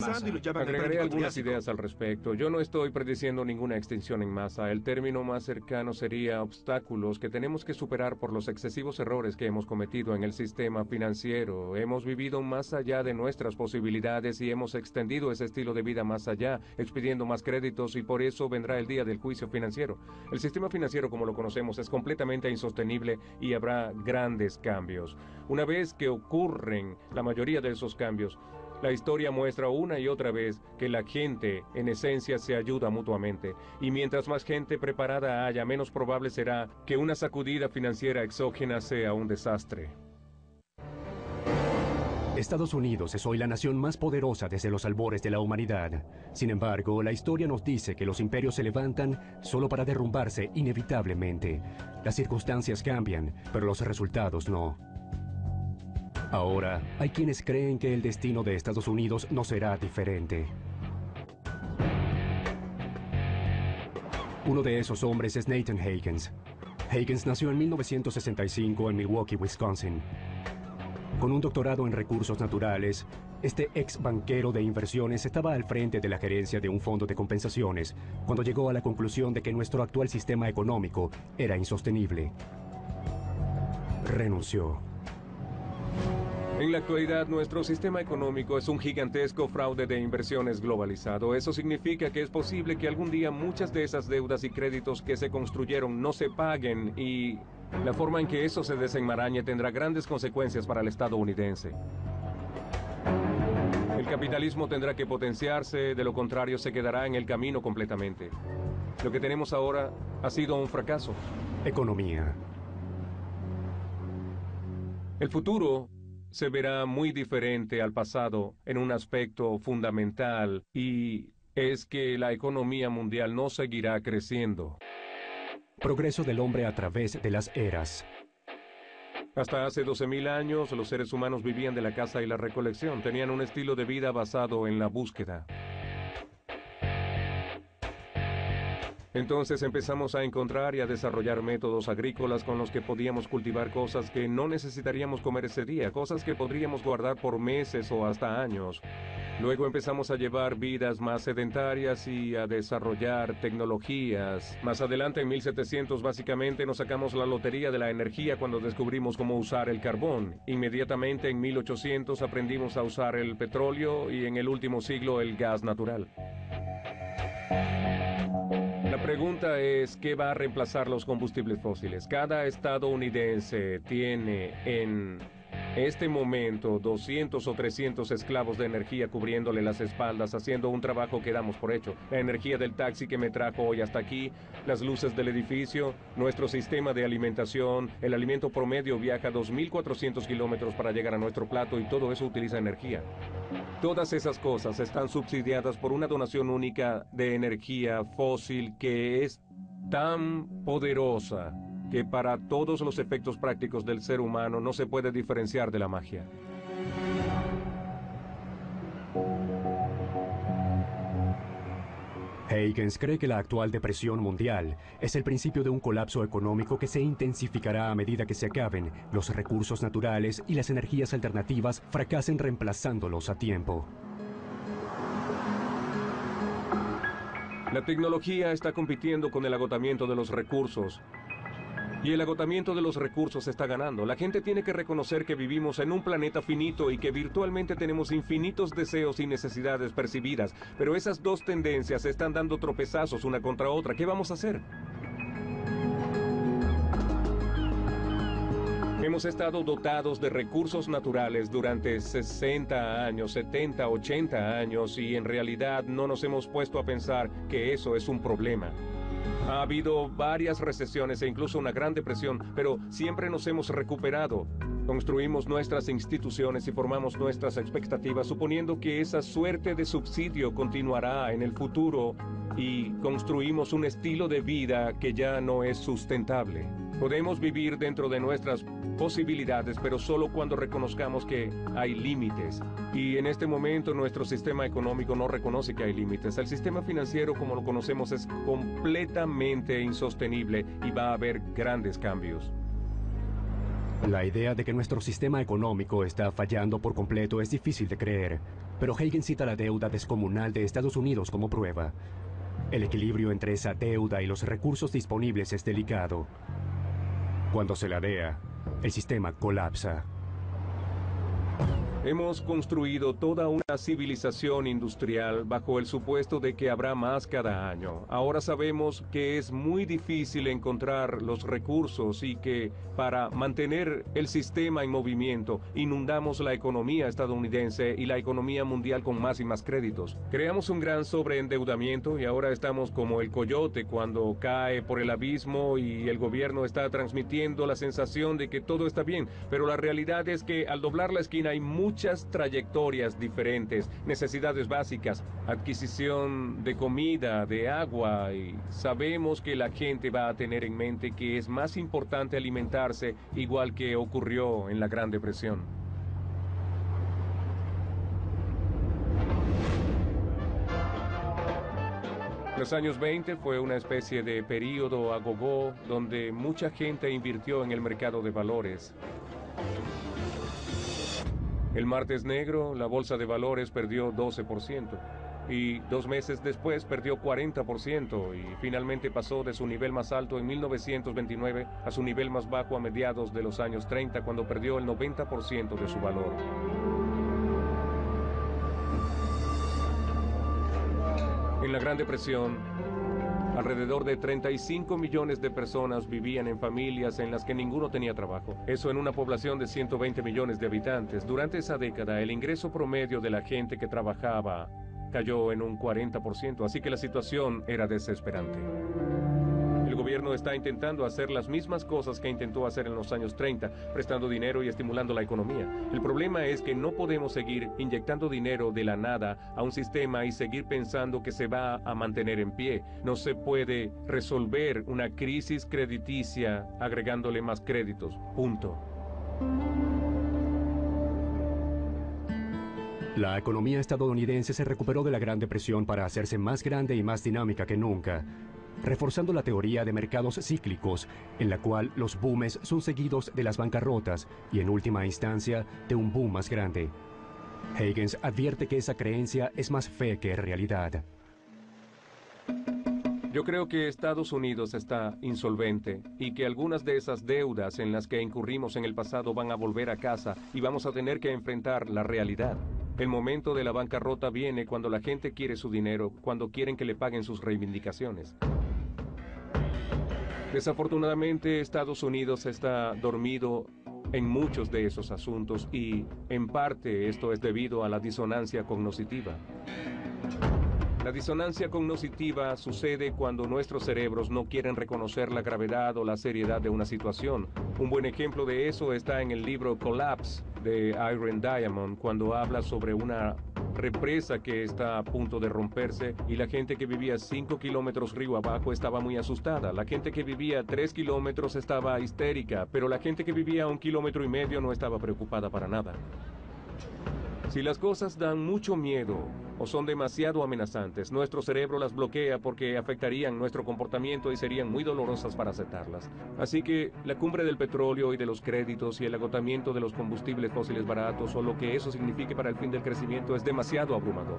Agregaré algunas ideas al respecto. Yo no estoy prediciendo ninguna extinción en masa. El término más cercano sería obstáculos que tenemos que superar por los excesivos errores que hemos cometido en el sistema financiero. Hemos vivido más allá de nuestras posibilidades y hemos extendido ese estilo de vida más allá, expidiendo más créditos, y por eso vendrá el día del juicio financiero. El sistema financiero como lo conocemos es completamente insostenible y habrá grandes cambios. Una vez que ocurren la mayoría de esos cambios, la historia muestra una y otra vez que la gente, en esencia, se ayuda mutuamente. Y mientras más gente preparada haya, menos probable será que una sacudida financiera exógena sea un desastre. Estados Unidos es hoy la nación más poderosa desde los albores de la humanidad. Sin embargo, la historia nos dice que los imperios se levantan solo para derrumbarse inevitablemente. Las circunstancias cambian, pero los resultados no. Ahora, hay quienes creen que el destino de Estados Unidos no será diferente. Uno de esos hombres es Nathan Hagens. Hagens nació en 1965 en Milwaukee, Wisconsin. Con un doctorado en recursos naturales, este ex banquero de inversiones estaba al frente de la gerencia de un fondo de compensaciones cuando llegó a la conclusión de que nuestro actual sistema económico era insostenible. Renunció. En la actualidad, nuestro sistema económico es un gigantesco fraude de inversiones globalizado. Eso significa que es posible que algún día muchas de esas deudas y créditos que se construyeron no se paguen, y la forma en que eso se desenmarañe tendrá grandes consecuencias para el estadounidense. El capitalismo tendrá que potenciarse, de lo contrario se quedará en el camino completamente. Lo que tenemos ahora ha sido un fracaso. Economía. El futuro se verá muy diferente al pasado en un aspecto fundamental, y es que la economía mundial no seguirá creciendo. Progreso del hombre a través de las eras. Hasta hace 12.000 años, los seres humanos vivían de la caza y la recolección. Tenían un estilo de vida basado en la búsqueda. Entonces empezamos a encontrar y a desarrollar métodos agrícolas con los que podíamos cultivar cosas que no necesitaríamos comer ese día, cosas que podríamos guardar por meses o hasta años. Luego empezamos a llevar vidas más sedentarias y a desarrollar tecnologías. Más adelante, en 1700, básicamente nos sacamos la lotería de la energía cuando descubrimos cómo usar el carbón. Inmediatamente, en 1800, aprendimos a usar el petróleo y en el último siglo el gas natural. La pregunta es, ¿qué va a reemplazar los combustibles fósiles? Cada estadounidense tiene en este momento 200 o 300 esclavos de energía cubriéndole las espaldas, haciendo un trabajo que damos por hecho. La energía del taxi que me trajo hoy hasta aquí, las luces del edificio, nuestro sistema de alimentación, el alimento promedio viaja 2.400 kilómetros para llegar a nuestro plato, y todo eso utiliza energía. Todas esas cosas están subsidiadas por una donación única de energía fósil que es tan poderosa que para todos los efectos prácticos del ser humano no se puede diferenciar de la magia. Hagens cree que la actual depresión mundial es el principio de un colapso económico que se intensificará a medida que se acaben los recursos naturales y las energías alternativas fracasen reemplazándolos a tiempo. La tecnología está compitiendo con el agotamiento de los recursos. Y el agotamiento de los recursos está ganando. La gente tiene que reconocer que vivimos en un planeta finito y que virtualmente tenemos infinitos deseos y necesidades percibidas. Pero esas dos tendencias están dando tropezazos una contra otra. ¿Qué vamos a hacer? Hemos estado dotados de recursos naturales durante 60 años, 70, 80 años, y en realidad no nos hemos puesto a pensar que eso es un problema. Ha habido varias recesiones e incluso una gran depresión, pero siempre nos hemos recuperado. Construimos nuestras instituciones y formamos nuestras expectativas, suponiendo que esa suerte de subsidio continuará en el futuro, y construimos un estilo de vida que ya no es sustentable. Podemos vivir dentro de nuestras posibilidades, pero solo cuando reconozcamos que hay límites. Y en este momento nuestro sistema económico no reconoce que hay límites. El sistema financiero como lo conocemos es completamente insostenible y va a haber grandes cambios. La idea de que nuestro sistema económico está fallando por completo es difícil de creer. pero Hagens cita la deuda descomunal de Estados Unidos como prueba. El equilibrio entre esa deuda y los recursos disponibles es delicado. Cuando se ladea, el sistema colapsa. Hemos construido toda una civilización industrial bajo el supuesto de que habrá más cada año. Ahora sabemos que es muy difícil encontrar los recursos y que para mantener el sistema en movimiento inundamos la economía estadounidense y la economía mundial con más y más créditos. Creamos un gran sobreendeudamiento y ahora estamos como el coyote cuando cae por el abismo y el gobierno está transmitiendo la sensación de que todo está bien, pero la realidad es que al doblar la esquina hay muchas trayectorias diferentes, necesidades básicas, adquisición de comida, de agua, y sabemos que la gente va a tener en mente que es más importante alimentarse, igual que ocurrió en la Gran Depresión. Los años 20 fue una especie de período agogó donde mucha gente invirtió en el mercado de valores. El martes negro, la bolsa de valores perdió 12% y 2 meses después perdió 40% y finalmente pasó de su nivel más alto en 1929 a su nivel más bajo a mediados de los años 30 cuando perdió el 90% de su valor. En la Gran Depresión, alrededor de 35 millones de personas vivían en familias en las que ninguno tenía trabajo. Eso en una población de 120 millones de habitantes. Durante esa década, el ingreso promedio de la gente que trabajaba cayó en un 40%, así que la situación era desesperante. El gobierno está intentando hacer las mismas cosas que intentó hacer en los años 30, prestando dinero y estimulando la economía. El problema es que no podemos seguir inyectando dinero de la nada a un sistema y seguir pensando que se va a mantener en pie. No se puede resolver una crisis crediticia agregándole más créditos. Punto. La economía estadounidense se recuperó de la Gran Depresión para hacerse más grande y más dinámica que nunca, reforzando la teoría de mercados cíclicos, en la cual los booms son seguidos de las bancarrotas y, en última instancia, de un boom más grande. Hagens advierte que esa creencia es más fe que realidad. Yo creo que Estados Unidos está insolvente y que algunas de esas deudas en las que incurrimos en el pasado van a volver a casa y vamos a tener que enfrentar la realidad. El momento de la bancarrota viene cuando la gente quiere su dinero, cuando quieren que le paguen sus reivindicaciones. Desafortunadamente, Estados Unidos está dormido en muchos de esos asuntos y, en parte, esto es debido a la disonancia cognitiva. La disonancia cognitiva sucede cuando nuestros cerebros no quieren reconocer la gravedad o la seriedad de una situación. Un buen ejemplo de eso está en el libro Collapse de Jared Diamond, cuando habla sobre una represa que está a punto de romperse y la gente que vivía 5 kilómetros río abajo estaba muy asustada. La gente que vivía 3 kilómetros estaba histérica, pero la gente que vivía a 1,5 kilómetros no estaba preocupada para nada. Si las cosas dan mucho miedo o son demasiado amenazantes, nuestro cerebro las bloquea porque afectarían nuestro comportamiento y serían muy dolorosas para aceptarlas. Así que la cumbre del petróleo y de los créditos y el agotamiento de los combustibles fósiles baratos o lo que eso signifique para el fin del crecimiento es demasiado abrumador.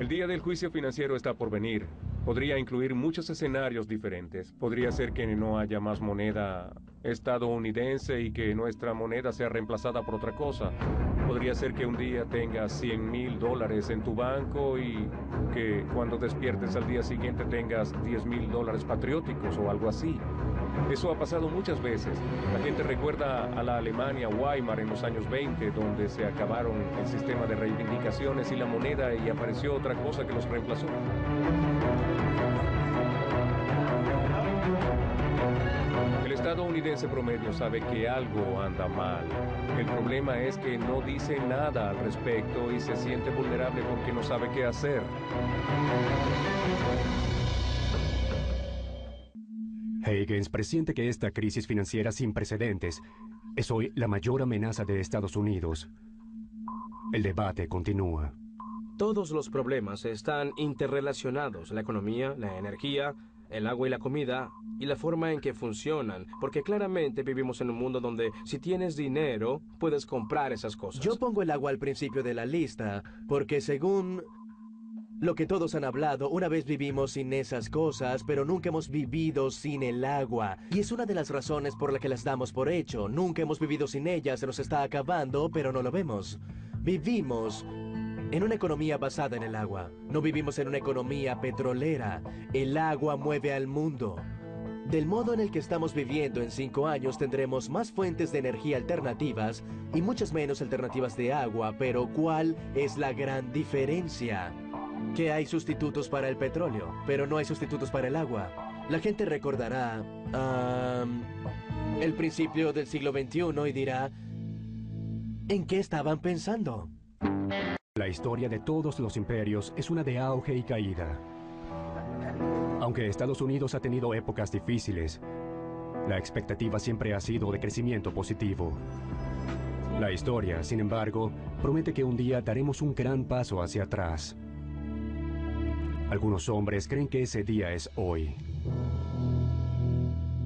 El día del juicio financiero está por venir. Podría incluir muchos escenarios diferentes. Podría ser que no haya más moneda estadounidense y que nuestra moneda sea reemplazada por otra cosa. Podría ser que un día tengas $100,000 en tu banco y que cuando despiertes al día siguiente tengas $10,000 patrióticos o algo así. Eso ha pasado muchas veces. La gente recuerda a la Alemania Weimar en los años 20, donde se acabaron el sistema de reivindicaciones y la moneda y apareció otra cosa que los reemplazó. El estadounidense promedio sabe que algo anda mal. El problema es que no dice nada al respecto y se siente vulnerable porque no sabe qué hacer. Hagens presiente que esta crisis financiera sin precedentes es hoy la mayor amenaza de Estados Unidos. El debate continúa. Todos los problemas están interrelacionados: la economía, la energía, el agua y la comida y la forma en que funcionan, porque claramente vivimos en un mundo donde si tienes dinero, puedes comprar esas cosas. Yo pongo el agua al principio de la lista, porque según lo que todos han hablado, una vez vivimos sin esas cosas, pero nunca hemos vivido sin el agua. Y es una de las razones por la que las damos por hecho. Nunca hemos vivido sin ella, se nos está acabando, pero no lo vemos. Vivimos en una economía basada en el agua. No vivimos en una economía petrolera. El agua mueve al mundo. Del modo en el que estamos viviendo, en 5 años tendremos más fuentes de energía alternativas y muchas menos alternativas de agua, pero ¿cuál es la gran diferencia? Que hay sustitutos para el petróleo, pero no hay sustitutos para el agua. La gente recordará el principio del siglo XXI y dirá, ¿en qué estaban pensando? La historia de todos los imperios es una de auge y caída. Aunque Estados Unidos ha tenido épocas difíciles, la expectativa siempre ha sido de crecimiento positivo. La historia, sin embargo, promete que un día daremos un gran paso hacia atrás. Algunos hombres creen que ese día es hoy.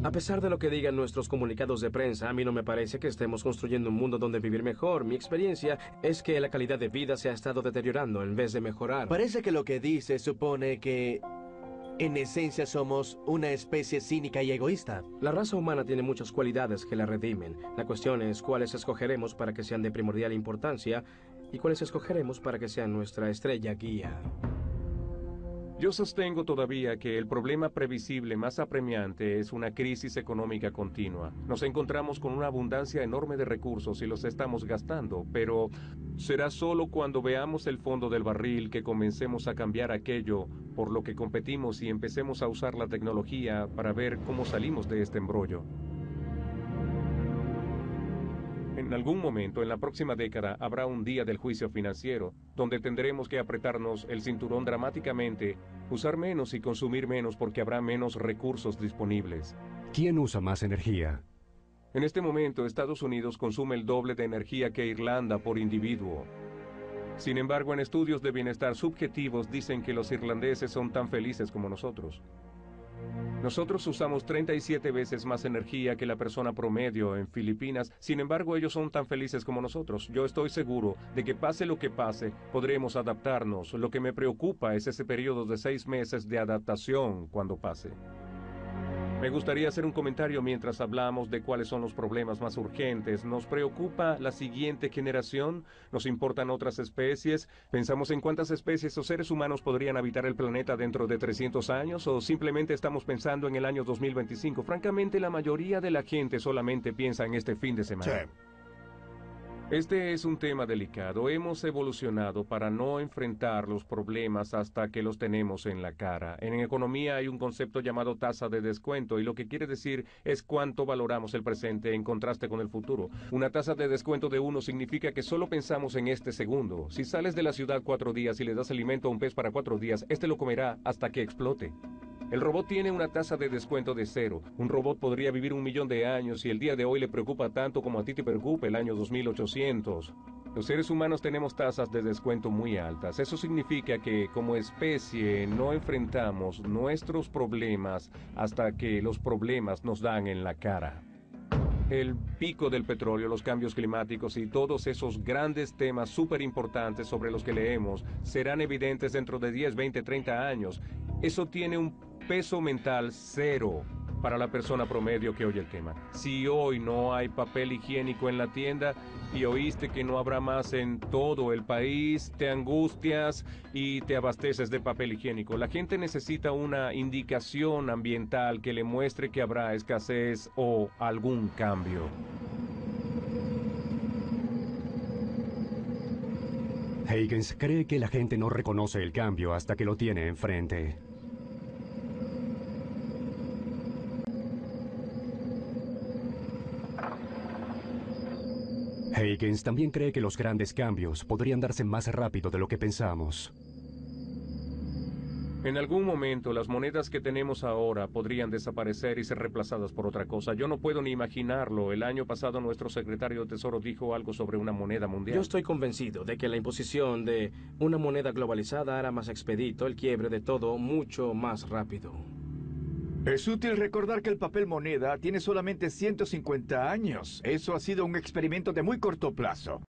A pesar de lo que digan nuestros comunicados de prensa, a mí no me parece que estemos construyendo un mundo donde vivir mejor. Mi experiencia es que la calidad de vida se ha estado deteriorando en vez de mejorar. Parece que lo que dice supone que, en esencia, somos una especie cínica y egoísta. La raza humana tiene muchas cualidades que la redimen. La cuestión es cuáles escogeremos para que sean de primordial importancia y cuáles escogeremos para que sean nuestra estrella guía. Yo sostengo todavía que el problema previsible más apremiante es una crisis económica continua. Nos encontramos con una abundancia enorme de recursos y los estamos gastando, pero será solo cuando veamos el fondo del barril que comencemos a cambiar aquello por lo que competimos y empecemos a usar la tecnología para ver cómo salimos de este embrollo. En algún momento, en la próxima década, habrá un día del juicio financiero, donde tendremos que apretarnos el cinturón dramáticamente, usar menos y consumir menos porque habrá menos recursos disponibles. ¿Quién usa más energía? En este momento, Estados Unidos consume el doble de energía que Irlanda por individuo. Sin embargo, en estudios de bienestar subjetivos dicen que los irlandeses son tan felices como nosotros. Nosotros usamos 37 veces más energía que la persona promedio en Filipinas, sin embargo ellos son tan felices como nosotros. Yo estoy seguro de que pase lo que pase, podremos adaptarnos. Lo que me preocupa es ese periodo de 6 meses de adaptación cuando pase. Me gustaría hacer un comentario mientras hablamos de cuáles son los problemas más urgentes. ¿Nos preocupa la siguiente generación? ¿Nos importan otras especies? ¿Pensamos en cuántas especies o seres humanos podrían habitar el planeta dentro de 300 años? ¿O simplemente estamos pensando en el año 2025? Francamente, la mayoría de la gente solamente piensa en este fin de semana. Sí. Este es un tema delicado. Hemos evolucionado para no enfrentar los problemas hasta que los tenemos en la cara. En economía hay un concepto llamado tasa de descuento, y lo que quiere decir es cuánto valoramos el presente en contraste con el futuro. Una tasa de descuento de 1 significa que solo pensamos en este segundo. Si sales de la ciudad 4 días y le das alimento a un pez para 4 días, este lo comerá hasta que explote. El robot tiene una tasa de descuento de 0. Un robot podría vivir 1 millón de años y el día de hoy le preocupa tanto como a ti te preocupa el año 2800. Los seres humanos tenemos tasas de descuento muy altas. Eso significa que, como especie, no enfrentamos nuestros problemas hasta que los problemas nos dan en la cara. El pico del petróleo, los cambios climáticos y todos esos grandes temas súper importantes sobre los que leemos serán evidentes dentro de 10, 20, 30 años. Eso tiene un peso mental 0 para la persona promedio que oye el tema. Si hoy no hay papel higiénico en la tienda y oíste que no habrá más en todo el país, te angustias y te abasteces de papel higiénico. La gente necesita una indicación ambiental que le muestre que habrá escasez o algún cambio. Hagens cree que la gente no reconoce el cambio hasta que lo tiene enfrente. Hagens también cree que los grandes cambios podrían darse más rápido de lo que pensamos. En algún momento, las monedas que tenemos ahora podrían desaparecer y ser reemplazadas por otra cosa. Yo no puedo ni imaginarlo. El año pasado, nuestro secretario de Tesoro dijo algo sobre una moneda mundial. Yo estoy convencido de que la imposición de una moneda globalizada hará más expedito el quiebre de todo mucho más rápido. Es útil recordar que el papel moneda tiene solamente 150 años. Eso ha sido un experimento de muy corto plazo.